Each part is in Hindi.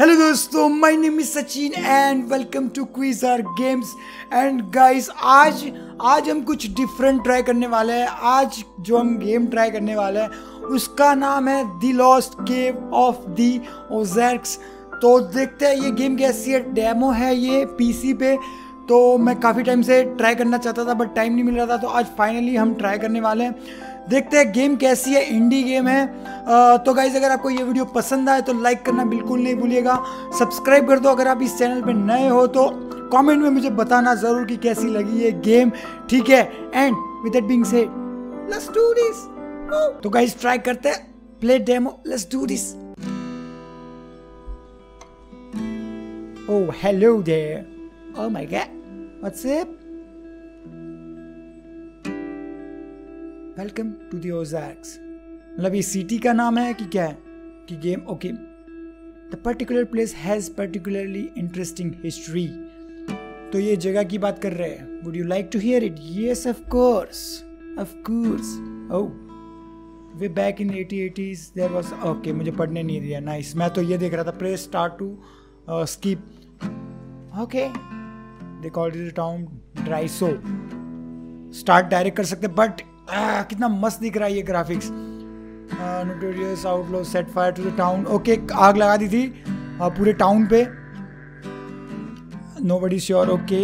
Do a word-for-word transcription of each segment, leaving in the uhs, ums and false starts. हेलो दोस्तों, my name is Sachin and welcome to Quasar games. And guys आज आज हम कुछ डिफरेंट ट्राई करने वाले हैं। आज जो हम गेम ट्राई करने वाले हैं उसका नाम है the lost cave of the Ozarks. तो देखते हैं ये गेम कैसी है। डेमो है ये पीसी पे, तो मैं काफ़ी टाइम से ट्राई करना चाहता था बट टाइम नहीं मिल रहा था, तो आज फाइनली हम ट्राई करने वाले हैं। देखते हैं गेम कैसी है। इंडी गेम है। आ, तो गाइज अगर आपको ये वीडियो पसंद आए तो लाइक करना बिल्कुल नहीं भूलिएगा, सब्सक्राइब कर दो अगर आप इस चैनल पे नए हो, तो कमेंट में मुझे बताना ज़रूर कि कैसी लगी ये गेम। ठीक है, and with that being said let's do this. तो गाइज ट्राई करते हैं, play demo, let's do this. Oh hello there, oh my god, what's up, welcome to the Ozarks. मतलब ये सिटी का नाम है कि क्या है कि game. Okay, the particular place has particularly interesting history. तो ये जगह की बात कर रहे हैं। Would you like to hear it? Yes of course, of course. Oh way back in eighties there was. Okay, मुझे पढ़ने नहीं दिया। नाइस, मैं तो ये देख रहा था, press start to skip. Okay, they called it town ड्राइसो। Start direct कर सकते बट आ, कितना मस्त दिख रहा है ये graphics. Notorious outlaw set fire to the town. Okay, आग लगा दी थी uh, पूरे टाउन पे। Nobody sure. Okay,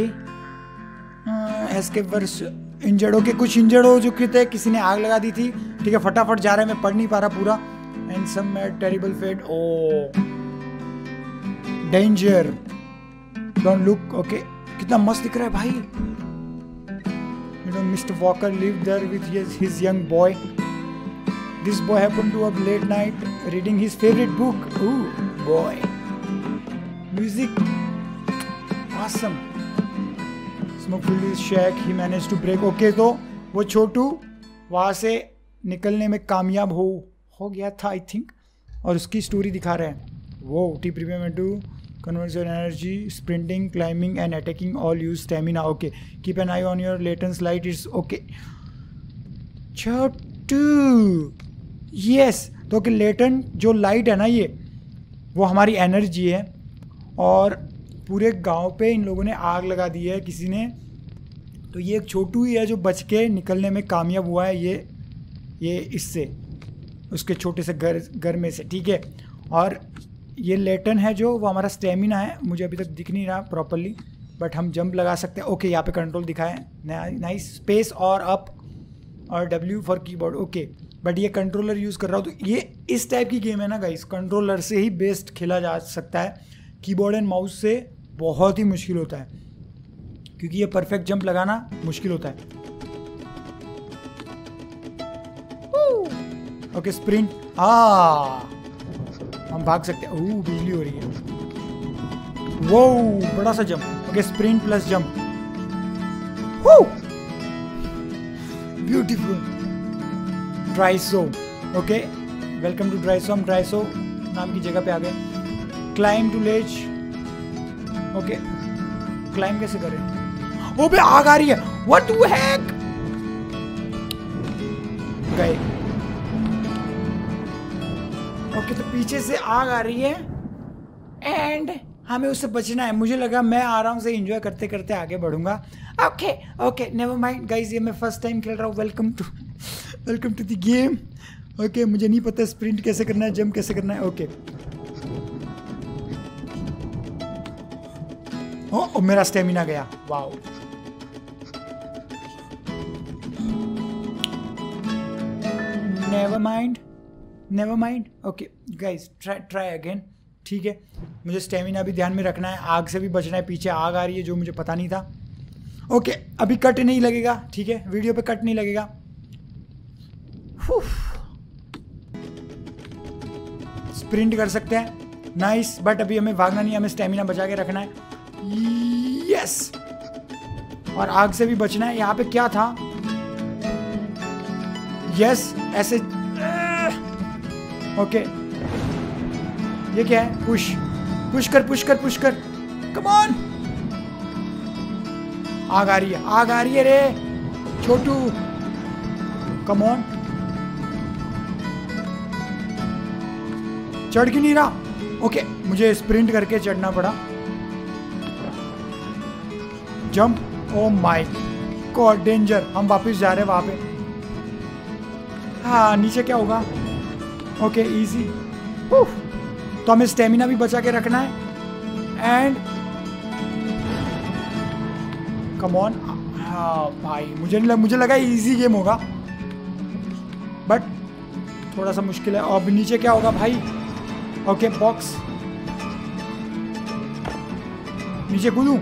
escapers injured. Okay, कुछ इंजर्ड हो चुके थे, किसी ने आग लगा दी थी। ठीक है, फटाफट जा रहे हैं, मैं पढ़ नहीं पा रहा पूरा। And some terrible fate. Oh danger, don't look. Okay, कितना मस्त दिख रहा है भाई। Mister Walker lived there with his, his young boy. This boy happened to up late night reading his favorite book. Ooh, boy. Music, awesome. Smokeful is shack. He managed to break. Okay, तो वो छोटू वहाँ से निकलने में कामयाब हो हो गया था आई थिंक, और उसकी स्टोरी दिखा रहे हैं। वो टी prepare to Converts your energy, sprinting, climbing and attacking all use stamina. Okay, keep an eye on your latent light. It's okay. Chapter two. Yes, तो कि latent जो light है ना ये, वो हमारी energy है। और पूरे गांव पे इन लोगों ने आग लगा दी है किसी ने, तो ये एक छोटू ही है जो बच के निकलने में कामयाब हुआ है ये ये इससे, उसके छोटे से घर घर में से। ठीक है, और ये लेटन है जो वो हमारा स्टेमिना है। मुझे अभी तक दिख नहीं रहा प्रॉपरली बट हम जंप लगा सकते हैं। ओके, यहाँ पे कंट्रोल दिखाएं। नाइस, स्पेस और अप और W for keyboard. Okay, but ये कंट्रोलर यूज़ कर रहा हूँ, तो ये इस टाइप की गेम है ना गाइस, कंट्रोलर से ही बेस्ट खेला जा सकता है। कीबोर्ड एंड माउस से बहुत ही मुश्किल होता है क्योंकि ये परफेक्ट जंप लगाना मुश्किल होता है। ओके, स्प्रिंट, आ हम भाग सकते हैं। ओह बिजली हो रही है। वो बड़ा सा jump. Okay, sprint plus jump. Beautiful. ड्राइसो। Okay, welcome to ड्राइसो। हम ड्राइसो नाम की जगह पे आ गए। Climb to ledge. Okay, climb कैसे करें? ओ बे, आग आ रही है। What the heck. गए। ओके, तो पीछे से आग आ रही है एंड हमें उससे बचना है। मुझे लगा मैं आराम से एंजॉय करते करते आगे बढ़ूंगा। Okay okay, never mind guys, ये मैं फर्स्ट टाइम खेल रहा हूँ। Welcome to welcome to the game. Okay, मुझे नहीं पता स्प्रिंट कैसे करना है, जंप कैसे करना है। Okay okay. ओ, ओ मेरा स्टेमिना गया। Wow, never mind never mind. Okay guys, try try again. ठीक है, मुझे स्टेमिना भी ध्यान में रखना है, आग से भी बचना है। पीछे आग आ रही है जो मुझे पता नहीं था। ओके okay, अभी कट नहीं लगेगा। ठीक है, वीडियो पे कट नहीं लगेगा। स्प्रिंट कर सकते हैं। नाइस, बट अभी हमें भागना नहीं है, हमें स्टेमिना बचा के रखना है। यस, और आग से भी बचना है। यहाँ पे क्या था? यस, ऐसे। Okay okay. ये क्या है? पुश पुश कर पुश कर पुश कर कम ऑन। आग आ रही है, आग आ रही है रे छोटू, कम ऑन। चढ़ क्यों नहीं रहा? ओके, मुझे स्प्रिंट करके चढ़ना पड़ा। Jump, oh my god, danger. हम वापस जा रहे हैं वहाँ पे। हाँ, नीचे क्या होगा? Okay, easy. तो हमें स्टेमिना भी बचा के रखना है एंड कम ऑन। हाँ भाई, मुझे नहीं लग, मुझे लगा इजी गेम होगा बट थोड़ा सा मुश्किल है। अब नीचे क्या होगा भाई? Okay, box. नीचे कूदूं?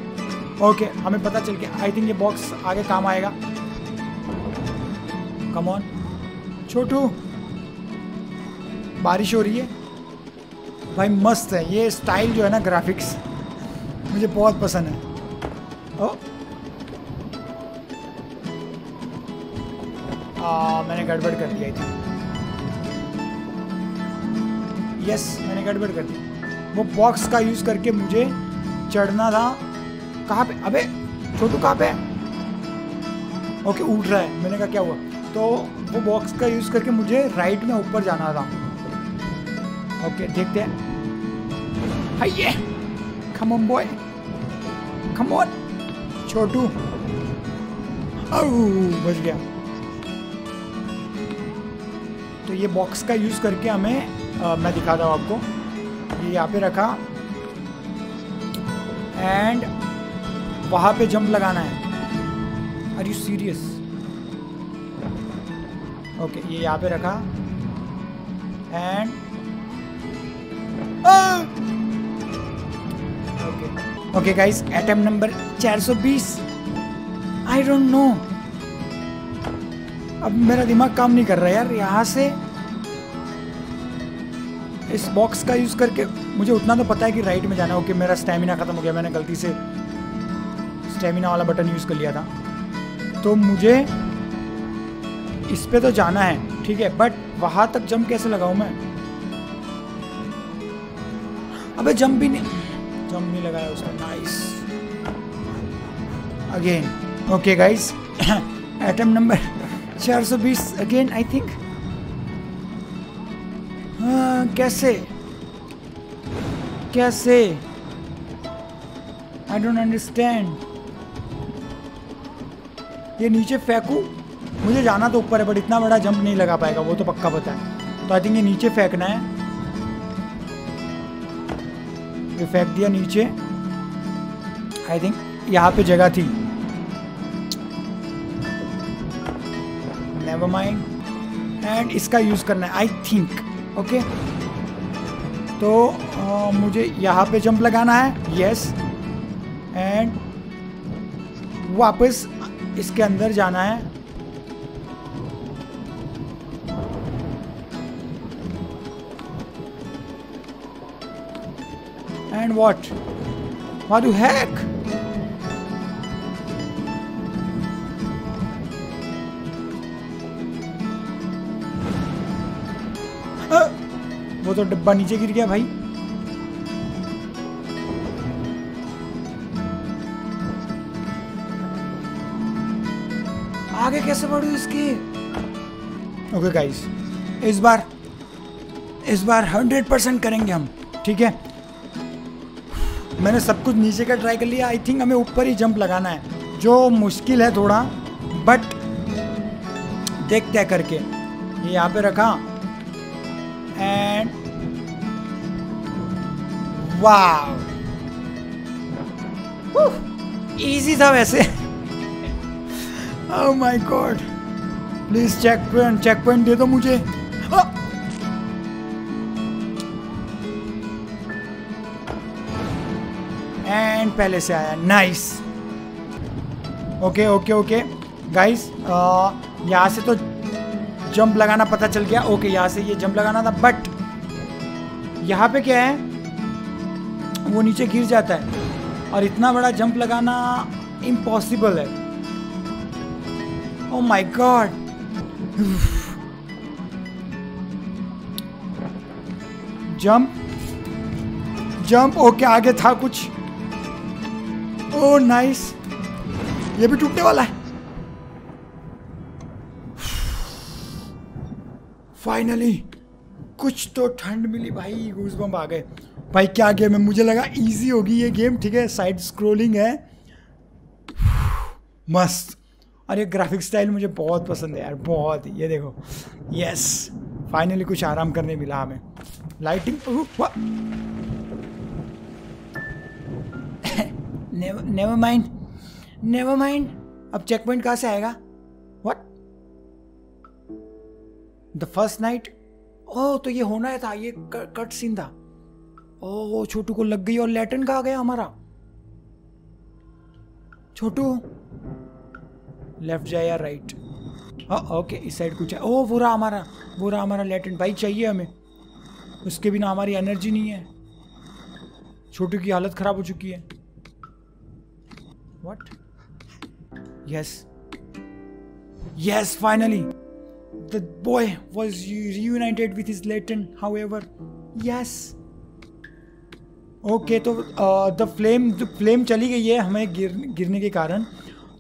ओके, हमें पता चल गया। आई थिंक ये बॉक्स आगे काम आएगा। कम ऑन छोटू। बारिश हो रही है भाई, मस्त है ये स्टाइल जो है ना, ग्राफिक्स मुझे बहुत पसंद है। ओ आ, मैंने गड़बड़ कर दिया थी। यस, मैंने गड़बड़ कर दी। वो बॉक्स का यूज करके मुझे चढ़ना था। कहाँ पे? अबे छोटू कहाँ पे? ओके, उठ रहा है। मैंने कहा क्या हुआ? तो वो बॉक्स का यूज करके मुझे राइट में ऊपर जाना था। ओके, देखते हैं। Hi, come on boy, come on छोटू। बच गया। तो ये बॉक्स का यूज करके हमें आ, मैं दिखा दूँ आपको। ये यहाँ पे रखा एंड वहाँ पे जंप लगाना है। Are you serious? ओके, ये यहाँ पे रखा and okay okay guys, attempt number चार सौ बीस। आई डोंट नो, अब मेरा दिमाग काम नहीं कर रहा यार। यहाँ से इस बॉक्स का यूज़ करके मुझे उतना तो पता है कि राइट में जाना है। ओके, मेरा स्टेमिना ख़त्म हो गया। मैंने गलती से स्टेमिना वाला बटन यूज़ कर लिया था। तो मुझे इस पे तो जाना है, ठीक है, बट वहाँ तक जंप कैसे लगाऊँ मैं? अबे जंप भी नहीं, जंप नहीं लगाया उसका। Nice again. Okay guys, attempt number चार सौ बीस अगेन। आई थिंक कैसे कैसे आई डोंट अंडरस्टैंड। ये नीचे फेंकू? मुझे जाना तो ऊपर है बट इतना बड़ा जंप नहीं लगा पाएगा, वो तो पक्का पता है। तो आई थिंक ये नीचे फेंकना है। ये फेंक दिया नीचे। आई थिंक यहाँ पे जगह थी। Never mind. एंड इसका यूज करना है आई थिंक। ओके, तो uh, मुझे यहाँ पे जंप लगाना है। Yes yes. एंड वापस इसके अंदर जाना है। And what what do heck? वो तो डब्बा नीचे गिर गया भाई। आगे कैसे बढ़ूं इसकी? ओके गाइस, इस बार इस बार हंड्रेड परसेंट करेंगे हम, ठीक है। मैंने सब कुछ नीचे का ट्राई कर लिया। आई थिंक हमें ऊपर ही जंप लगाना है, जो मुश्किल है थोड़ा, बट देखते हैं करके। ये यहाँ पे रखा एंड वाह, इजी था वैसे। Oh my god, please checkpoint, checkpoint दे दो मुझे। oh! एंड पहले से आया। Nice. Okay okay okay guys, यहाँ से तो जंप लगाना पता चल गया। ओके okay, यहाँ से ये जंप लगाना था बट यहाँ पे क्या है, वो नीचे गिर जाता है और इतना बड़ा जंप लगाना इम्पॉसिबल है। Oh my god, jump jump. Okay, आगे था कुछ। ओह नाइस, ये भी टूटने वाला है। फाइनली कुछ तो ठंड मिली भाई, गूज़बम्प आ गए भाई। क्या गेम है, मुझे लगा इजी होगी ये गेम, ठीक है, साइड स्क्रोलिंग है, मस्त। और ये ग्राफिक स्टाइल मुझे बहुत पसंद है यार, बहुत। ये देखो, यस, फाइनली कुछ आराम करने मिला हमें। Lighting never mind never mind. अब चेक पॉइंट कहाँ से आएगा? What the first night? Oh, तो ये होना था, ये कट सीन था। ओह, छोटू को लग गई। और लैटन कहाँ गया हमारा छोटू? लेफ्ट जाए या राइट? हाँ ओके, इस साइड कुछ है। ओह, वो रहा हमारा वो रहा हमारा लैटेंट भाई, चाहिए हमें, उसके बिना हमारी एनर्जी नहीं है। छोटू की हालत ख़राब हो चुकी है। What? Yes yes, finally the boy was reunited with his लैटेंट, हाउएवर। यस ओके, तो द फ्लेम द फ्लेम चली गई है हमें गिर गिरने के कारण,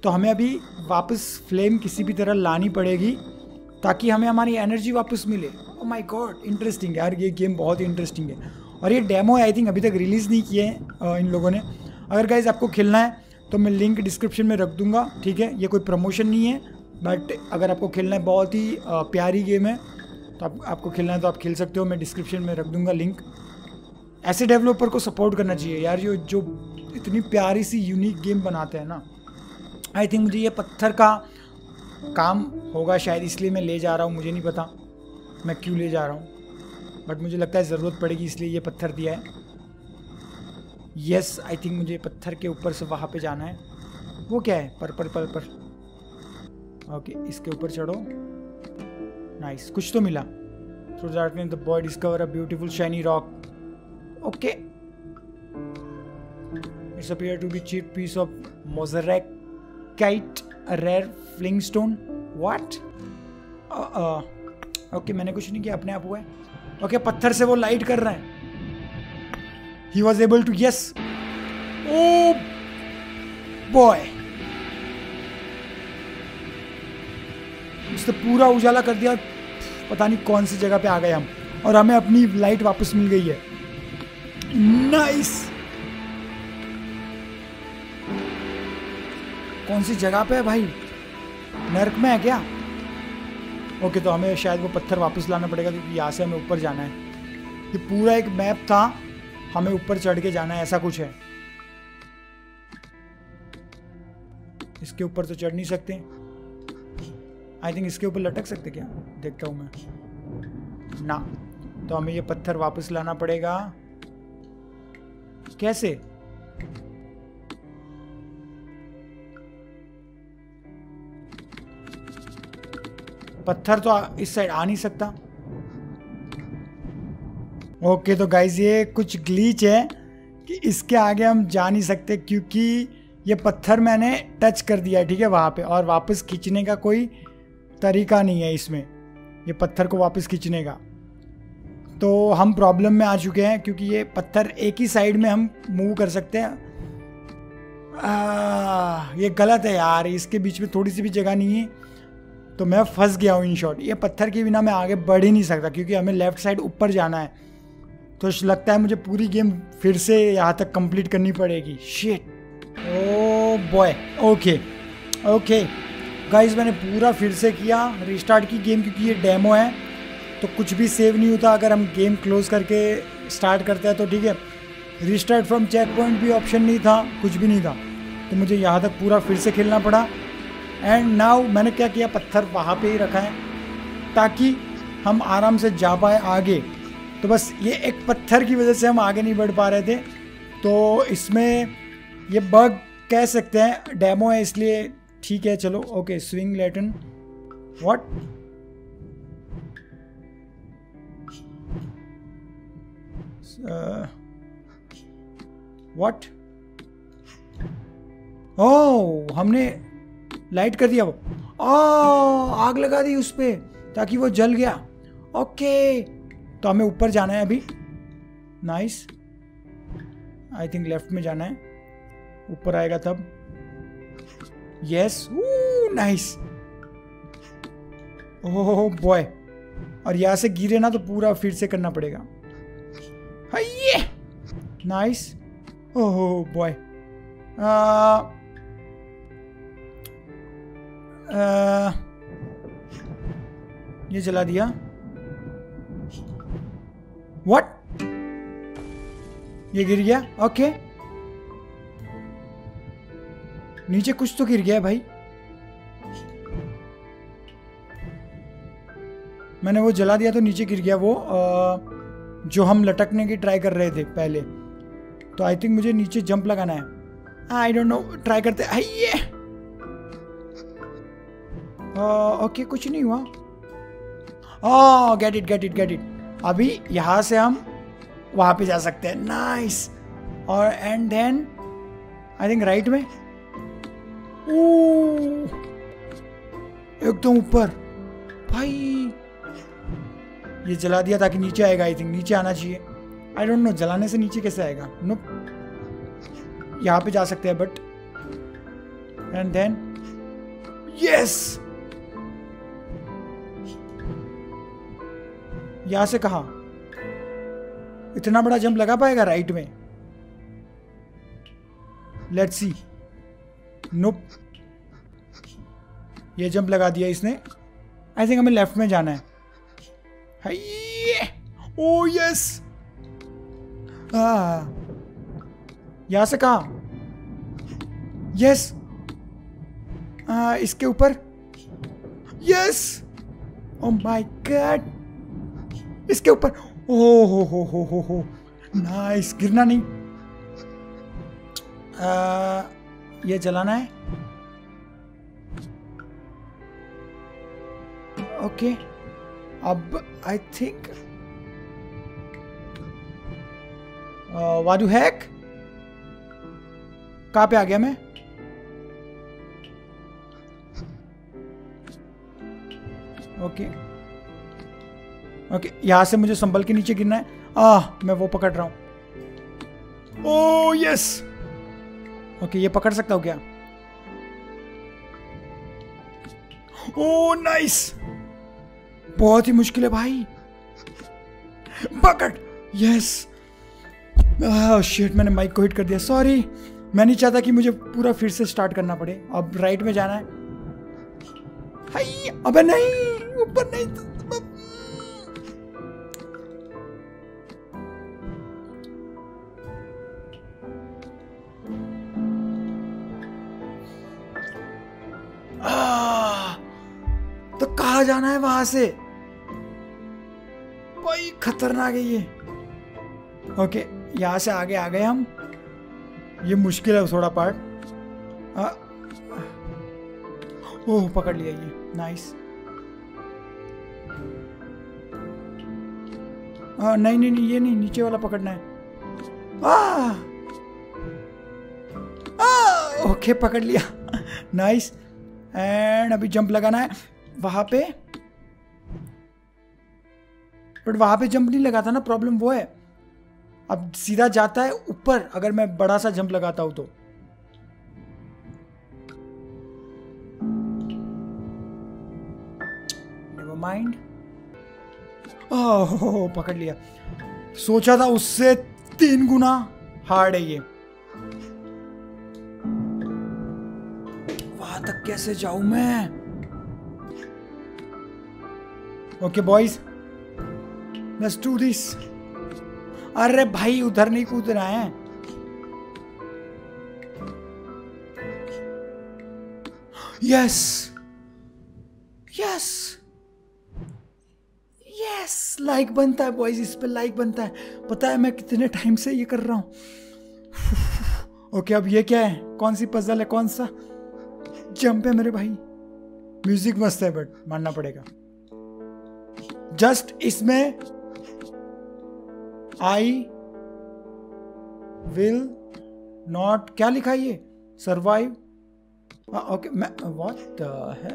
तो हमें अभी वापस फ्लेम किसी भी तरह लानी पड़ेगी ताकि हमें हमारी एनर्जी वापस मिले। ओह माय गॉड, इंटरेस्टिंग यार, ये गेम बहुत ही इंटरेस्टिंग है। और ये डेमो है, आई थिंक अभी तक रिलीज़ नहीं किए हैं इन लोगों ने। अगर गाइज आपको खेलना है तो मैं लिंक डिस्क्रिप्शन में रख दूंगा, ठीक है। ये कोई प्रमोशन नहीं है, बट अगर आपको खेलना है, बहुत ही प्यारी गेम है, तो आप, आपको खेलना है तो आप खेल सकते हो। मैं डिस्क्रिप्शन में रख दूँगा लिंक। ऐसे डेवलपर को सपोर्ट करना चाहिए यार, जो जो इतनी प्यारी सी यूनिक गेम बनाते हैं ना। आई थिंक मुझे ये पत्थर का काम होगा शायद, इसलिए मैं ले जा रहा हूँ, मुझे नहीं पता मैं क्यों ले जा रहा हूँ, बट मुझे लगता है ज़रूरत पड़ेगी इसलिए ये पत्थर दिया है। यस, आई थिंक मुझे पत्थर के ऊपर से वहाँ पे जाना है। वो क्या है? पर पर पर पर ओके, इसके ऊपर चढ़ो। नाइस, कुछ तो मिला। Through darkness the boy discover a beautiful shiny rock. Okay, it's appear to be cheap piece of मोजरेक kite, a rare flint stone. What? Okay, मैंने कुछ नहीं किया, अपने आप हुआ है। ओके okay, पत्थर से वो लाइट कर रहा है। He was able to, yes. Oh boy, उसने पूरा उजाला कर दिया, पता नहीं कौन सी जगह पे आ गए हम, और हमें अपनी लाइट वापस मिल गई है। Nice nice! कौन सी जगह पे है भाई? नर्क में है क्या? ओके, तो हमें शायद वो पत्थर वापस लाना पड़ेगा क्योंकि यहाँ से हमें ऊपर जाना है। ये पूरा एक मैप था, हमें ऊपर चढ़ के जाना है, ऐसा कुछ है। इसके ऊपर तो चढ़ नहीं सकते, आई थिंक इसके ऊपर लटक सकते क्या? देखता हूँ मैं ना, तो हमें ये पत्थर वापस लाना पड़ेगा। कैसे? पत्थर तो इस साइड आ नहीं सकता। ओके, तो गाइज ये कुछ ग्लीच है कि इसके आगे हम जा नहीं सकते क्योंकि ये पत्थर मैंने टच कर दिया है, ठीक है, वहाँ पे, और वापस खींचने का कोई तरीका नहीं है इसमें, ये पत्थर को वापस खींचने का। तो हम प्रॉब्लम में आ चुके हैं क्योंकि ये पत्थर एक ही साइड में हम मूव कर सकते हैं। आ, ये गलत है यार, इसके बीच में थोड़ी सी भी जगह नहीं है, तो मैं फंस गया हूँ। इन शॉर्ट, ये पत्थर के बिना मैं आगे बढ़ ही नहीं सकता क्योंकि हमें लेफ़्ट साइड ऊपर जाना है। तो लगता है मुझे पूरी गेम फिर से यहाँ तक कंप्लीट करनी पड़ेगी। Shit, oh boy. Okay okay guys, मैंने पूरा फिर से किया, रिस्टार्ट की गेम क्योंकि ये डेमो है, तो कुछ भी सेव नहीं होता। अगर हम गेम क्लोज करके स्टार्ट करते हैं तो ठीक है। रिस्टार्ट फ्रॉम चेक पॉइंट भी ऑप्शन नहीं था, कुछ भी नहीं था, तो मुझे यहाँ तक पूरा फिर से खेलना पड़ा। एंड नाउ मैंने क्या किया, पत्थर वहाँ पे ही रखा है ताकि हम आराम से जा पाए आगे। तो बस ये एक पत्थर की वजह से हम आगे नहीं बढ़ पा रहे थे, तो इसमें ये बग कह सकते हैं, डेमो है इसलिए ठीक है, चलो। Okay, swing lantern. What? What? Oh, हमने लाइट कर दिया, वो ओ आग लगा दी उस पर ताकि वो जल गया। ओके, तो हमें ऊपर जाना है अभी। नाइस, आई थिंक लेफ्ट में जाना है, ऊपर आएगा तब। Yes, nice. ओह बॉय, और यहाँ से गिरे ना तो पूरा फिर से करना पड़ेगा। Hi nice. ओहो बॉय ये जला दिया। व्हाट ये गिर गया। ओके नीचे कुछ तो गिर गया भाई। मैंने वो जला दिया तो नीचे गिर गया वो आ, जो हम लटकने की ट्राई कर रहे थे पहले। तो आई थिंक मुझे नीचे जंप लगाना है। आई डोंट नो ट्राई करते। आइए ओके कुछ नहीं हुआ। Oh get it get it get it. अभी यहाँ से हम वहाँ पे जा सकते हैं। नाइस। और and then I think right में एकदम ऊपर। भाई ये जला दिया ताकि नीचे आएगा। आई थिंक नीचे आना चाहिए। आई डोंट नो जलाने से नीचे कैसे आएगा। No nope. यहाँ पे जा सकते हैं बट एंड देन यस। यहाँ से कहा इतना बड़ा जंप लगा पाएगा राइट में। Let's see. नोप ये जंप लगा दिया इसने। आई थिंक हमें लेफ्ट में जाना है। ओ यस यहाँ से कहा यस इसके ऊपर। यस ओ माय गॉड इसके ऊपर। ओ हो हो हो हो हो नाइस। गिरना नहीं। आ, ये जलाना है। ओके अब आई थिंक वाडू हैक कहाँ पे आ गया मैं। ओके ओके यहाँ से मुझे संभल के नीचे गिरना है। आ मैं वो पकड़ रहा हूँ। ओ यस ओके ये पकड़ सकता हूँ क्या। ओ नाइस बहुत ही मुश्किल है भाई। पकड़ यस। आह शिट मैंने माइक को हिट कर दिया। सॉरी मैं नहीं चाहता कि मुझे पूरा फिर से स्टार्ट करना पड़े। अब राइट में जाना है। हाय अबे नहीं ऊपर नहीं। आह, तो कहाँ जाना है वहां से भाई। खतरनाक है ये। ओके यहाँ से आगे आ गए हम। ये मुश्किल है थोड़ा पार्ट। ओह पकड़ लिया ये। नाइस। आ, नहीं नहीं नहीं ये नहीं नीचे वाला पकड़ना है। आ, आ, ओके पकड़ लिया। नाइस एंड अभी जंप लगाना है वहां पे। बट वहां पे जंप नहीं लगाता ना प्रॉब्लम वो है। अब सीधा जाता है ऊपर अगर मैं बड़ा सा जंप लगाता हूं तो। Never mind. ओह पकड़ लिया। सोचा था उससे तीन गुना हार्ड है ये। वहां तक कैसे जाऊं मैं। Okay boys let's do this. अरे भाई उधर नहीं कूद रहा है। यस यस यस लाइक बनता है बॉयज। इस पे लाइक बनता है। पता है मैं कितने टाइम से ये कर रहा हूं। ओके अब ये क्या है। कौन सी पजल है कौन सा जंप है मेरे भाई। म्यूजिक मस्त है बट मानना पड़ेगा। जस्ट इसमें आई विल नॉट क्या लिखा है ये सर्वाइव। ओके मैं व्हाट है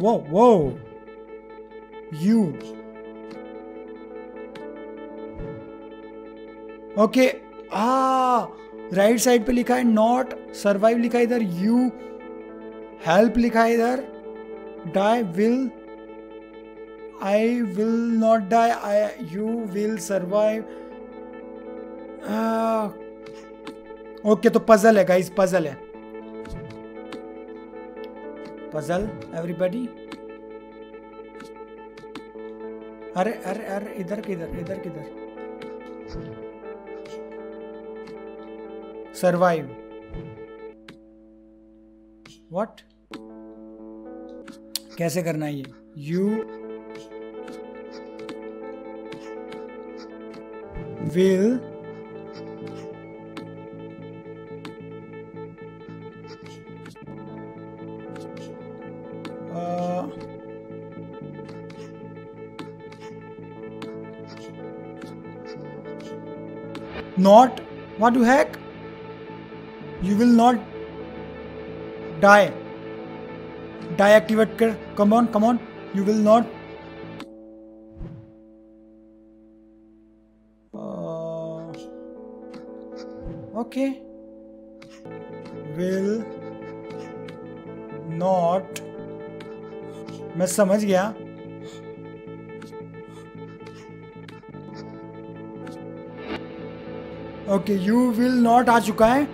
वो वो यू। ओके आ राइट साइड पे लिखा है नॉट सर्वाइव लिखा है इधर। यू हेल्प लिखा है इधर। Die will I will not die. I you will survive. Okay okay, तो पजल है गाइस, पजल है पजल एवरीबॉडी। अरे अरे अरे इधर किधर इधर किधर सर्वाइव व्हाट कैसे करना है ये you will not what the heck you will not die die activate कर come on come on you will not uh, okay will not मैं समझ गया ओके यू विल नॉट आ चुका है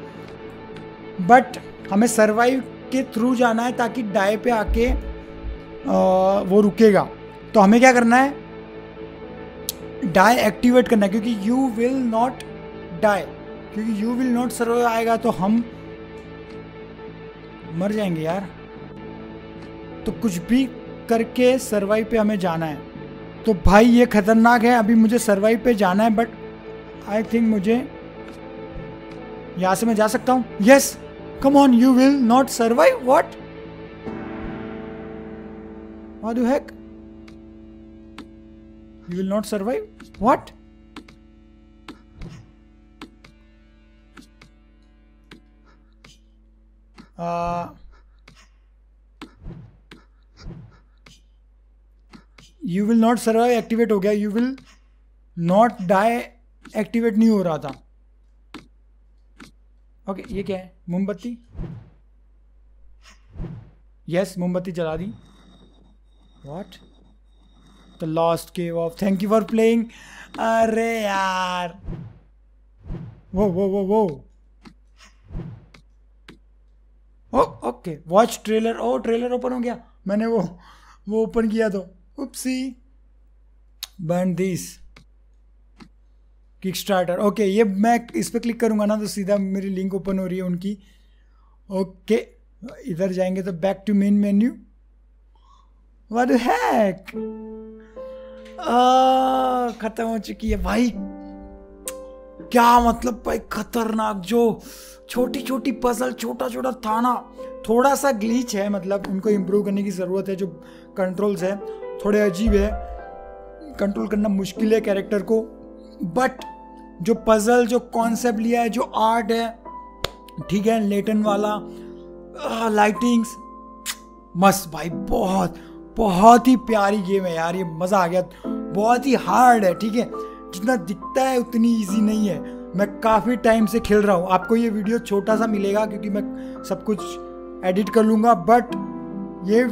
बट हमें सर्वाइव के थ्रू जाना है ताकि डाई पे आके आ, वो रुकेगा तो हमें क्या करना है डाई एक्टिवेट करना है क्योंकि यू विल नॉट डाई क्योंकि यू विल नॉट सर्वाइव आएगा तो हम मर जाएंगे यार तो कुछ भी करके सर्वाइव पे हमें जाना है तो भाई ये खतरनाक है अभी मुझे सर्वाइव पे जाना है बट आई थिंक मुझे यहाँ से मैं जा सकता हूँ yes come on you will not survive what what you hack you will not survive what you will not survive activate हो गया you will not die activate नहीं हो रहा था ओके okay, ये क्या है मोमबत्ती यस मोमबत्ती जला दी what the lost cave of thank you for playing अरे यार वो वो वो वो ओके वॉच ट्रेलर ओ ट्रेलर ओपन हो गया मैंने वो वो ओपन किया तो oopsie burn this kick starter okay ये मैं इस पर क्लिक करूँगा ना तो सीधा मेरी लिंक ओपन हो रही है उनकी ओके okay, इधर जाएंगे तो back to main menu what the heck खत्म हो चुकी है भाई क्या मतलब भाई खतरनाक जो छोटी छोटी पजल छोटा छोटा थाना थोड़ा सा ग्लीच है मतलब उनको इम्प्रूव करने की ज़रूरत है जो कंट्रोल्स है थोड़े अजीब है कंट्रोल करना मुश्किल है कैरेक्टर को बट जो पजल जो कॉन्सेप्ट लिया है जो आर्ट है ठीक है लेटन वाला आ, लाइटिंग्स मस्त भाई बहुत बहुत ही प्यारी गेम है यार ये मज़ा आ गया बहुत ही हार्ड है ठीक है जितना दिखता है उतनी इजी नहीं है मैं काफ़ी टाइम से खेल रहा हूँ आपको ये वीडियो छोटा सा मिलेगा क्योंकि मैं सब कुछ एडिट कर लूँगा बट ये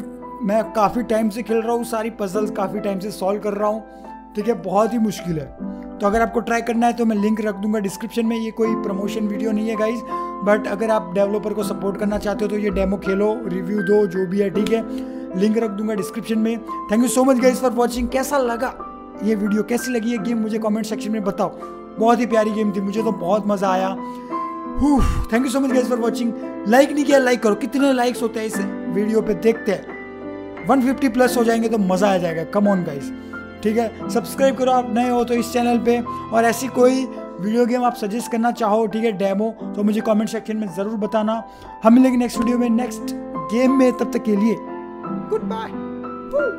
मैं काफ़ी टाइम से खेल रहा हूँ सारी पजल्स काफ़ी टाइम से सॉल्व कर रहा हूँ ठीक है बहुत ही मुश्किल है तो अगर आपको ट्राई करना है तो मैं लिंक रख दूंगा डिस्क्रिप्शन में ये कोई प्रमोशन वीडियो नहीं है गाइज बट अगर आप डेवलपर को सपोर्ट करना चाहते हो तो ये डेमो खेलो रिव्यू दो जो भी है ठीक है लिंक रख दूंगा डिस्क्रिप्शन में thank you so much guys for watching कैसा लगा ये वीडियो कैसी लगी ये गेम मुझे कॉमेंट सेक्शन में बताओ बहुत ही प्यारी गेम थी मुझे तो बहुत मज़ा आया thank you so much guys for watching like नहीं किया लाइक करो कितने लाइक्स होते हैं इस वीडियो पर देखते हैं वन फिफ्टी प्लस हो जाएंगे तो मज़ा आ जाएगा कम ऑन गाइज ठीक है सब्सक्राइब करो आप नए हो तो इस चैनल पे और ऐसी कोई वीडियो गेम आप सजेस्ट करना चाहो ठीक है डेमो तो मुझे कमेंट सेक्शन में ज़रूर बताना हम मिलेंगे नेक्स्ट वीडियो में नेक्स्ट गेम में तब तक के लिए गुड बाय।